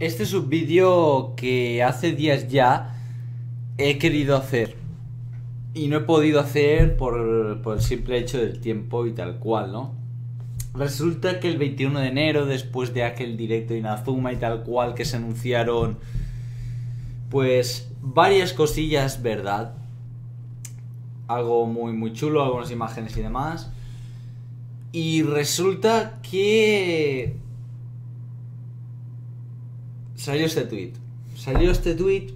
Este es un vídeo que hace días ya he querido hacer y no he podido hacer por el simple hecho del tiempo y tal cual, ¿no? Resulta que el 21 de enero, después de aquel directo de Inazuma y tal cual, que se anunciaron pues varias cosillas, ¿verdad? Algo muy chulo, algunas imágenes y demás. Y resulta que salió este tweet,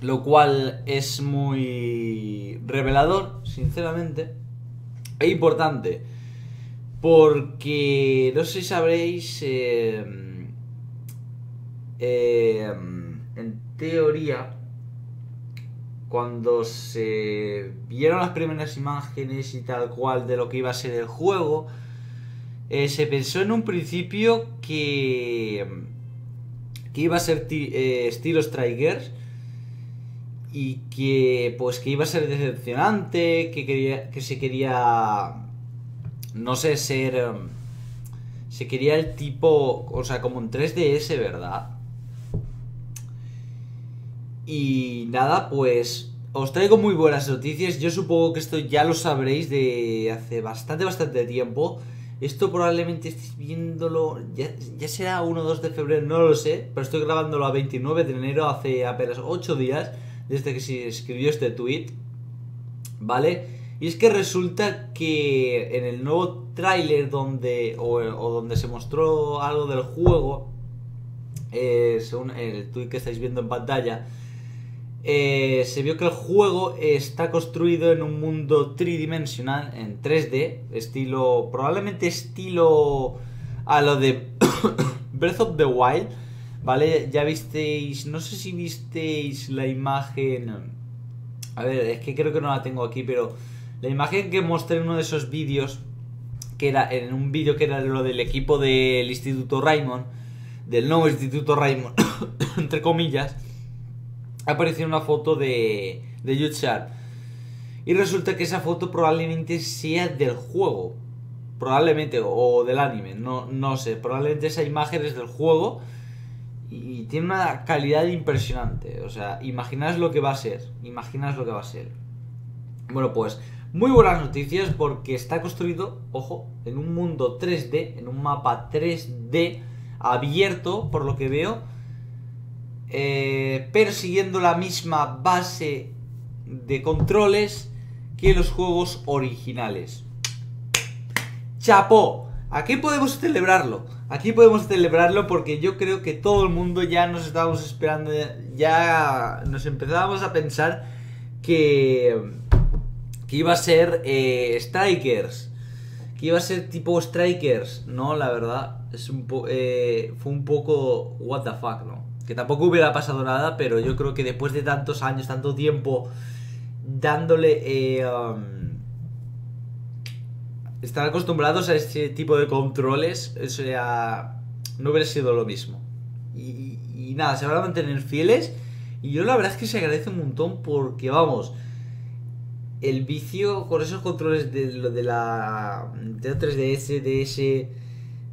lo cual es muy revelador, sinceramente, e importante, porque no sé si sabréis, en teoría, cuando se vieron las primeras imágenes y tal cual de lo que iba a ser el juego, se pensó en un principio que iba a ser estilo Strikers y que pues que iba a ser decepcionante, se quería el tipo, o sea, como un 3DS, ¿verdad? Y nada, pues os traigo muy buenas noticias. Yo supongo que esto ya lo sabréis de hace bastante tiempo. Esto probablemente estéis viéndolo, ya será 1 o 2 de febrero, no lo sé. Pero estoy grabándolo a 29 de enero, hace apenas 8 días desde que se escribió este tweet, ¿vale? Y es que resulta que en el nuevo tráiler donde se mostró algo del juego, según el tweet que estáis viendo en pantalla, se vio que el juego está construido en un mundo tridimensional, en 3D, probablemente estilo a lo de Breath of the Wild, ¿vale? Ya visteis, no sé si visteis la imagen, a ver, es que creo que no la tengo aquí, pero la imagen que mostré en uno de esos vídeos, que era en un vídeo que era lo del equipo del Instituto Raimon, del nuevo Instituto Raimon, entre comillas, apareció una foto de Yuchar. Y resulta que esa foto probablemente sea del juego, probablemente, o del anime, no sé. Probablemente esa imagen es del juego y tiene una calidad impresionante. O sea, imaginaos lo que va a ser, imaginaos lo que va a ser. Bueno, pues muy buenas noticias, porque está construido, ojo, en un mundo 3D, en un mapa 3D abierto, por lo que veo, persiguiendo la misma base de controles que los juegos originales. ¡Chapo! Aquí podemos celebrarlo porque yo creo que todo el mundo ya nos estábamos esperando, ya nos empezábamos a pensar que iba a ser Strikers, que iba a ser tipo Strikers, ¿no? La verdad, es fue un poco what the fuck, ¿no? Que tampoco hubiera pasado nada, pero yo creo que después de tantos años, tanto tiempo dándole, estar acostumbrados a este tipo de controles, o sea, no hubiera sido lo mismo. Y nada, se van a mantener fieles, y yo la verdad es que se agradece un montón, porque vamos, el vicio con esos controles de la Nintendo 3DS, DS,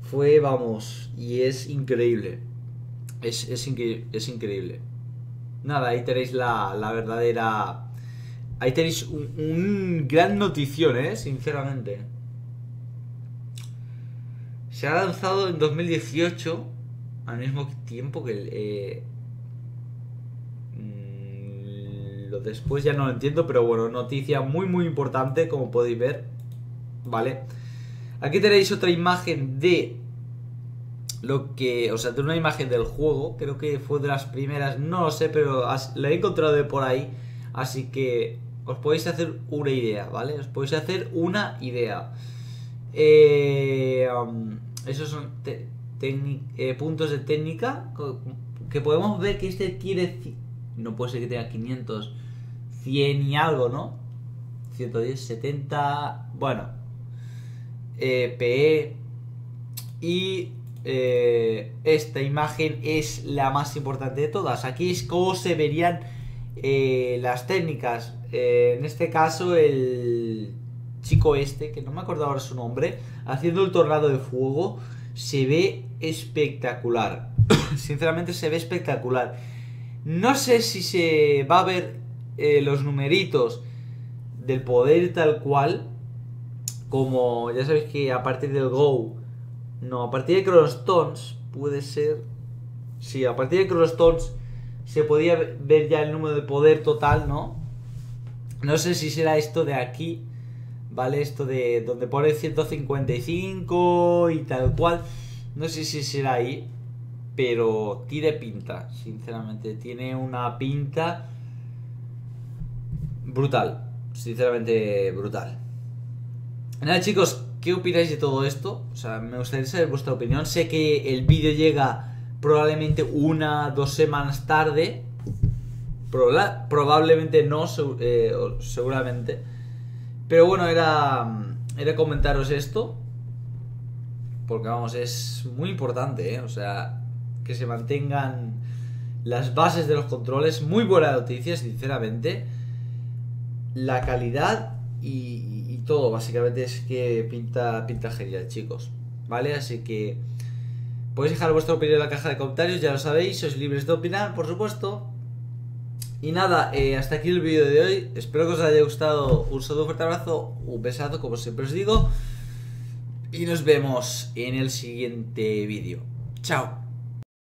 fue, vamos, y es increíble. Es increíble. Nada, ahí tenéis la verdadera. Ahí tenéis un gran notición, sinceramente. Se ha lanzado en 2018, al mismo tiempo que el lo después ya no lo entiendo, pero bueno, noticia muy importante, como podéis ver, ¿vale? Aquí tenéis otra imagen de lo que, o sea, de una imagen del juego. Creo que fue de las primeras, no lo sé, pero la he encontrado de por ahí, así que os podéis hacer una idea, ¿vale? Os podéis hacer una idea. Esos son puntos de técnica que podemos ver, que este tiene, no puede ser que tenga 500, 100 y algo, ¿no? 110, 70, bueno, PE y... esta imagen es la más importante de todas. Aquí es cómo se verían las técnicas. En este caso, el chico este, que no me acuerdo ahora su nombre, haciendo el tornado de fuego, se ve espectacular. sinceramente se ve espectacular. No sé si se va a ver los numeritos del poder tal cual, como ya sabéis que a partir del Go, no, a partir de Cronostones puede ser, sí, a partir de Cronostones se podía ver ya el número de poder total, ¿no? No sé si será esto de aquí, ¿vale? Esto de donde pone 155 y tal cual, no sé si será ahí, pero tiene pinta, sinceramente, tiene una pinta brutal, sinceramente brutal. Nada, chicos, ¿qué opináis de todo esto? O sea, me gustaría saber vuestra opinión. Sé que el vídeo llega probablemente una, 2 semanas tarde, probablemente no, seguramente. Pero bueno, era comentaros esto, porque vamos, es muy importante, ¿eh? O sea, que se mantengan las bases de los controles. Muy buena noticia, sinceramente. La calidad y todo, básicamente es que pinta genial, chicos, ¿vale? Así que podéis dejar vuestra opinión en la caja de comentarios, ya lo sabéis, sois libres de opinar, por supuesto. Y nada, hasta aquí el vídeo de hoy. Espero que os haya gustado. Un saludo, fuerte abrazo, un besazo, como siempre os digo. Y nos vemos en el siguiente vídeo. Chao.